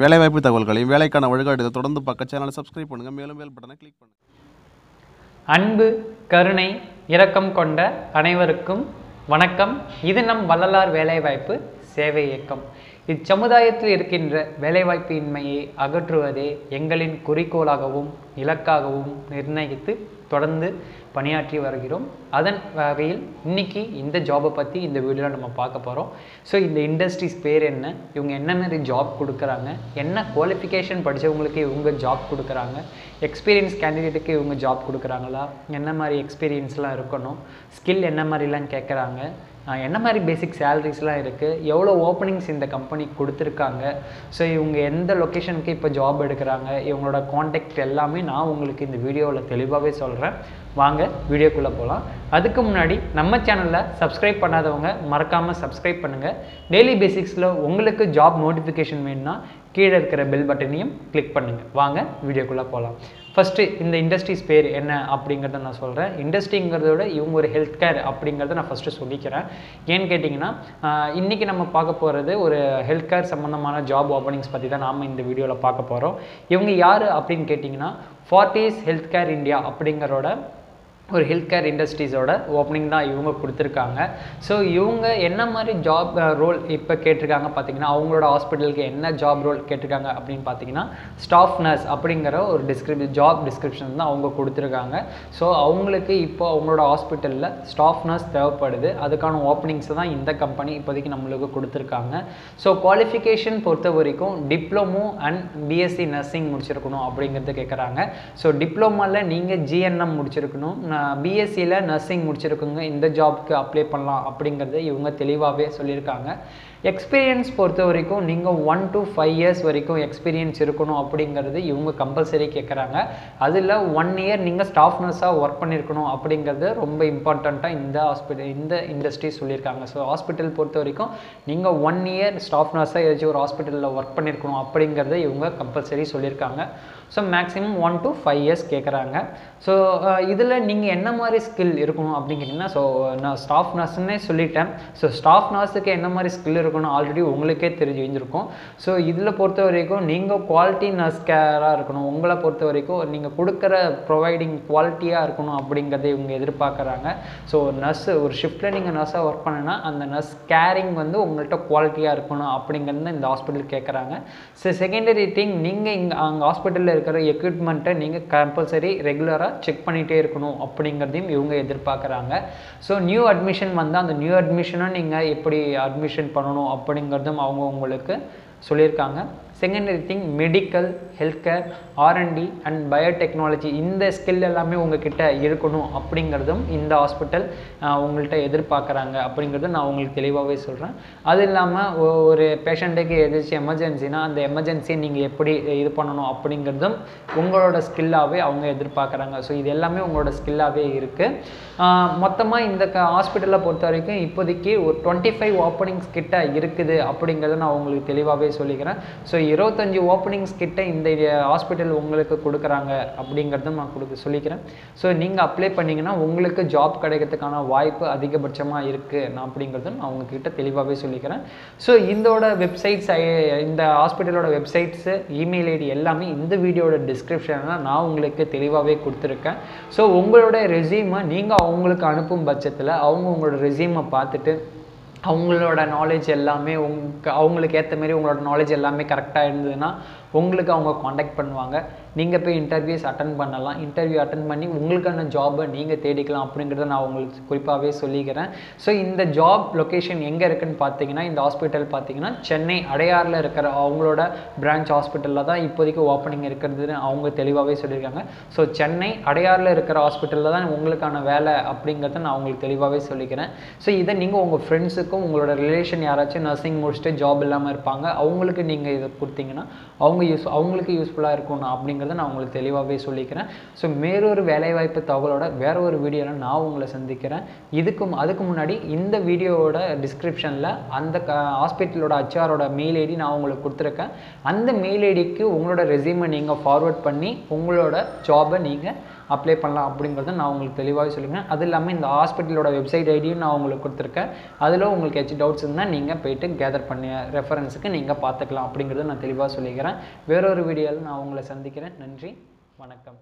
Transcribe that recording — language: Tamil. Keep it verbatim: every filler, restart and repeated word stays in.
வேலைவாய்ப்பு தகவல்களையும் வேலைக்கான வழிகாட்டுதல் தொடர்ந்து பக்க சேனலை சப்ஸ்கிரைப் பண்ணுங்க. மேலும் மேல் பட்டனை கிளிக் பண்ணுங்க. அன்பு கருணை இரக்கம் கொண்ட அனைவருக்கும் வணக்கம். இது நம் வள்ளலார் வேலைவாய்ப்பு சேவை இயக்கம். இச்சமுதாயத்தில் இருக்கின்ற வேலைவாய்ப்பு இன்மையை அகற்றுவதே எங்களின் குறிக்கோளாகவும் இலக்காகவும் நிர்ணயித்து தொடர்ந்து பணியாற்றி வருகிறோம். அதன் வகையில் இன்றைக்கி இந்த ஜாபை பற்றி இந்த வீடியோவில் நம்ம பார்க்க போகிறோம். ஸோ இந்த இண்டஸ்ட்ரீஸ் பேர் என்ன, இவங்க என்ன மாதிரி ஜாப் கொடுக்குறாங்க, என்ன குவாலிஃபிகேஷன் படித்தவங்களுக்கு இவங்க ஜாப் கொடுக்குறாங்க, எக்ஸ்பீரியன்ஸ் கேண்டிடேட்டுக்கு இவங்க ஜாப் கொடுக்குறாங்களா, என்ன மாதிரி எக்ஸ்பீரியன்ஸ்லாம் இருக்கணும், ஸ்கில் என்ன மாதிரிலாம் கேட்குறாங்க, என்ன மாதிரி பேசிக் சேலரிஸ்லாம் இருக்குது, எவ்வளோ ஓப்பனிங்ஸ் இந்த கம்பெனிக்கு கொடுத்துருக்காங்க, ஸோ இவங்க எந்த லொக்கேஷனுக்கு இப்போ ஜாப் எடுக்கிறாங்க, இவங்களோட காண்டாக்ட் எல்லாமே நான் உங்களுக்கு இந்த வீடியோவில் தெளிவாகவே சொல்கிறேன். வாங்க வீடியோக்குள்ளே போகலாம். அதுக்கு முன்னாடி நம்ம சேனலில் சப்ஸ்கிரைப் பண்ணாதவங்க மறக்காமல் சப்ஸ்கிரைப் பண்ணுங்கள். டெய்லி பேசிக்ஸில் உங்களுக்கு ஜாப் நோட்டிஃபிகேஷன் வேணும்னா கீழே இருக்கிற பெல் பட்டனையும் கிளிக் பண்ணுங்கள். வாங்க வீடியோக்குள்ளே போகலாம். ஃபஸ்ட்டு இந்த இண்டஸ்ட்ரீஸ் பேர் என்ன அப்படிங்கிறத நான் சொல்கிறேன். இண்டஸ்ட்ரிங்கிறதோட இவங்க ஒரு ஹெல்த் கேர் அப்படிங்கிறத நான் ஃபஸ்ட்டு சொல்லிக்கிறேன். ஏன்னு கேட்டிங்கன்னா, இன்றைக்கி நம்ம பார்க்க போகிறது ஒரு ஹெல்த் கேர் சம்மந்தமான ஜாப் ஓப்பனிங்ஸ் பற்றி தான் நாம் இந்த வீடியோவில் பார்க்க போகிறோம். இவங்க யார் அப்படின்னு கேட்டிங்கன்னா, ஃபார்ட்டிஸ் ஹெல்த் கேர் இந்தியா அப்படிங்கிறோட ஒரு ஹெல்த் கேர் இண்டஸ்ட்ரீஸோட ஓப்பனிங் தான் இவங்க கொடுத்துருக்காங்க. ஸோ இவங்க என்ன மாதிரி ஜாப் ரோல் இப்போ கேட்டிருக்காங்க பார்த்தீங்கன்னா, அவங்களோட ஹாஸ்பிட்டலுக்கு என்ன ஜாப் ரோல் கேட்டிருக்காங்க அப்படின்னு பார்த்தீங்கன்னா, ஸ்டாஃப் நர்ஸ் அப்படிங்கிற ஒரு டிஸ்கிரிப் ஜாப் டிஸ்கிரிப்ஷன் தான் அவங்க கொடுத்துருக்காங்க. ஸோ அவங்களுக்கு இப்போ அவங்களோட ஹாஸ்பிட்டலில் ஸ்டாஃப் நர்ஸ் தேவைப்படுது. அதுக்கான ஓப்பனிங்ஸை தான் இந்த கம்பெனி இப்போதைக்கு நம்மளுக்கு கொடுத்துருக்காங்க. ஸோ குவாலிஃபிகேஷன் பொறுத்த வரைக்கும் டிப்ளமோ அண்ட் பிஎஸ்சி நர்சிங் முடிச்சிருக்கணும் அப்படிங்கிறது கேட்குறாங்க. ஸோ டிப்ளமோவில் நீங்கள் ஜிஎன்எம் முடிச்சிருக்கணும், பிஎஸ்சியில் நர்சிங் முடிச்சிருக்குங்க, இந்த ஜாப்க்கு அப்ளை பண்ணலாம் அப்படிங்கிறது இவங்க தெளிவாகவே சொல்லியிருக்காங்க. எக்ஸ்பீரியன்ஸ் பொறுத்த வரைக்கும் நீங்கள் ஒன் டு ஃபைவ் இயர்ஸ் வரைக்கும் எக்ஸ்பீரியன்ஸ் இருக்கணும் அப்படிங்கிறது இவங்க கம்பல்சரி கேட்குறாங்க. அதில் ஒன் இயர் நீங்கள் ஸ்டாஃப் நர்ஸாக ஒர்க் பண்ணியிருக்கணும் அப்படிங்கிறது ரொம்ப இம்பார்ட்டண்ட்டாக இந்த ஹாஸ்பிட்டல் இந்த இண்டஸ்ட்ரி சொல்லியிருக்காங்க. ஸோ ஹாஸ்பிட்டல் பொறுத்த வரைக்கும் நீங்கள் ஒன் இயர் ஸ்டாஃப் நர்ஸாக ஏதாச்சும் ஒரு ஹாஸ்பிட்டலில் ஒர்க் பண்ணியிருக்கணும் அப்படிங்கிறத இவங்க கம்பல்சரி சொல்லியிருக்காங்க. So maximum one to five years கேட்குறாங்க. ஸோ இதில் நீங்கள் என்ன மாதிரி ஸ்கில் இருக்கணும் அப்படின்னு கேட்டிங்கன்னா, ஸோ நான் ஸ்டாஃப் நர்ஸ்னே சொல்லிட்டேன். ஸோ ஸ்டாஃப் நர்ஸுக்கு என்ன மாதிரி ஸ்கில் இருக்கணும் ஆல்ரெடி உங்களுக்கே தெரிஞ்சிருக்கும். ஸோ இதில் பொறுத்த வரைக்கும் நீங்கள் குவாலிட்டி நர்ஸ் கேராக இருக்கணும். உங்களை பொறுத்த வரைக்கும் நீங்கள் கொடுக்குற ப்ரொவைடிங் குவாலிட்டியாக இருக்கணும் அப்படிங்கிறத இவங்க எதிர்பார்க்குறாங்க. ஸோ நர்ஸ் ஒரு ஷிஃப்ட்டில் நீங்கள் நர்ஸாக ஒர்க் பண்ணுன்னா அந்த நர்ஸ் கேரிங் வந்து உங்கள்கிட்ட குவாலிட்டியாக இருக்கணும் அப்படிங்கிறது இந்த ஹாஸ்பிட்டல் கேட்குறாங்க. ஸோ செகண்டரி திங், நீங்கள் இங்கே அங்கே ஹாஸ்பிட்டலில் இருக்கிற எக்யூப்மெண்ட்டை நீங்கள் கம்பல்சரி ரெகுலராக செக் பண்ணிகிட்டே இருக்கணும் அப்படிங்கிறதையும் இவங்க எதிர்பார்க்குறாங்க. ஸோ நியூ அட்மிஷன் வந்தால் அந்த நியூ அட்மிஷனும் நீங்கள் எப்படி அட்மிஷன் பண்ணணும் அப்படிங்கிறதும் அவங்க உங்களுக்கு சொல்லியிருக்காங்க. Secondary thing, medical health care R and D and biotechnology இந்த ஸ்கில் எல்லாமே உங்ககிட்ட இருக்கணும் அப்படிங்கிறதும் இந்த ஹாஸ்பிட்டல் உங்கள்கிட்ட எதிர்பார்க்குறாங்க அப்படிங்கிறது நான் உங்களுக்கு தெளிவாகவே சொல்கிறேன். அது இல்லாமல் ஒரு பேஷண்ட்டுக்கு ஏதாச்சும் எமர்ஜென்சினா அந்த எமர்ஜென்சியை நீங்கள் எப்படி இது பண்ணணும் அப்படிங்கிறதும் உங்களோட ஸ்கில்லாகவே அவங்க எதிர்பார்க்குறாங்க. ஸோ இது எல்லாமே உங்களோட ஸ்கில்லாகவே இருக்குது. மொத்தமாக இந்த க ஹாஸ்பிட்டலை பொறுத்த வரைக்கும் இப்போதைக்கு ஒரு டுவெண்ட்டி ஃபைவ் ஓப்பனிங்ஸ் கிட்ட இருக்குது அப்படிங்கிறத நான் உங்களுக்கு தெளிவாகவே சொல்லிக்கிறேன். ஸோ இருபத்தஞ்சி ஓப்பனிங்ஸ் கிட்ட இந்த ஹாஸ்பிட்டல் உங்களுக்கு கொடுக்குறாங்க அப்படிங்கிறதும் நான் கொடுக்க சொல்லிக்கிறேன். ஸோ நீங்கள் அப்ளை பண்ணிங்கன்னா உங்களுக்கு ஜாப் கிடைக்கிறதுக்கான வாய்ப்பு அதிகபட்சமாக இருக்குது நான் அப்படிங்கிறதும் நான் உங்ககிட்ட தெளிவாகவே சொல்லிக்கிறேன். ஸோ இதோட வெப்சைட்ஸ், இந்த ஹாஸ்பிட்டலோட வெப்சைட்ஸு, இமெயில் ஐடி எல்லாமே இந்த வீடியோட டிஸ்கிரிப்ஷனில் நான் உங்களுக்கு தெளிவாகவே கொடுத்துருக்கேன். ஸோ உங்களோட ரெஸ்யூமை நீங்கள் அவங்களுக்கு அனுப்பும் பட்சத்தில் அவங்க உங்களோட ரெஸ்யூமை பார்த்துட்டு அவங்களோட நாலேஜ் எல்லாமே உங்க அவங்களுக்கு ஏற்ற மாரி உங்களோட நாலேஜ் எல்லாமே கரெக்டாக இருந்ததுன்னா உங்களுக்கு அவங்க காண்டாக்ட் பண்ணுவாங்க. நீங்கள் போய் இன்டர்வியூஸ் அட்டன் பண்ணலாம். இன்டர்வியூ அட்டன் பண்ணி உங்களுக்கான ஜாபை நீங்கள் தேடிக்கலாம் அப்படிங்கிறத நான் உங்களுக்கு குறிப்பாகவே சொல்லிக்கிறேன். ஸோ இந்த ஜாப் லொக்கேஷன் எங்கே இருக்குதுன்னு பார்த்தீங்கன்னா, இந்த ஹாஸ்பிட்டல் பார்த்தீங்கன்னா சென்னை அடையாரில் இருக்கிற அவங்களோட பிரான்ச் ஹாஸ்பிட்டலில் தான் இப்போதைக்கு ஓப்பனிங் இருக்கிறதுன்னு அவங்க தெளிவாகவே சொல்லியிருக்காங்க. ஸோ சென்னை அடையாரில் இருக்கிற ஹாஸ்பிட்டலில் தான் உங்களுக்கான வேலை அப்படிங்கிறத நான் உங்களுக்கு தெளிவாகவே சொல்லிக்கிறேன். ஸோ இதை நீங்கள் உங்கள் ஃப்ரெண்ட்ஸுக்கும் உங்களோட ரிலேஷன் யாராச்சும் நர்சிங் முடிச்சுட்டு ஜாப் இல்லாமல் இருப்பாங்க, அவங்களுக்கு நீங்கள் இதை கொடுத்தீங்கன்னா அவங்க யூஸ் அவங்களுக்கு யூஸ்ஃபுல்லாக இருக்கும் அப்படிங்க நான் உங்களுக்கு தெளிவாகவே சொல்லிக்கிறேன். ஸோ வேறொரு வேலைவாய்ப்பு தகவலோட வேற ஒரு வீடியோவில் நான் உங்களை சந்திக்கிறேன். இதுக்கும் அதுக்கு முன்னாடி இந்த வீடியோவோட டிஸ்கிரிப்ஷனில் அந்த ஹாஸ்பிட்டலோட ஹெச்ஆரோட மெயில் ஐடி நான் உங்களுக்கு கொடுத்துருக்கேன். அந்த மெயில் ஐடிக்கு உங்களோட ரெஸ்யூமை நீங்கள் ஃபார்வர்ட் பண்ணி உங்களோட ஜாபை நீங்கள் அப்ளை பண்ணலாம் அப்படிங்கறத நான் உங்களுக்கு தெளிவாக சொல்லிருக்கேன். அது இல்லாம இந்த ஹாஸ்பிட்டலோட வெப்சைட் ஐடியும் நான் உங்களுக்கு கொடுத்திருக்கேன். அதுல உங்களுக்கு ஏதாவது டவுட்ஸ் இருந்தா நீங்க போய்ட்டு கேதர் பண்ணி ரெஃபரன்ஸ்க்கு நீங்க பார்த்துக்கலாம் அப்படிங்கறத நான் தெளிவாக சொல்லிக்கிறேன். வேற ஒரு வீடியோல நான் உங்களை சந்திக்கிறேன். நன்றி, வணக்கம்.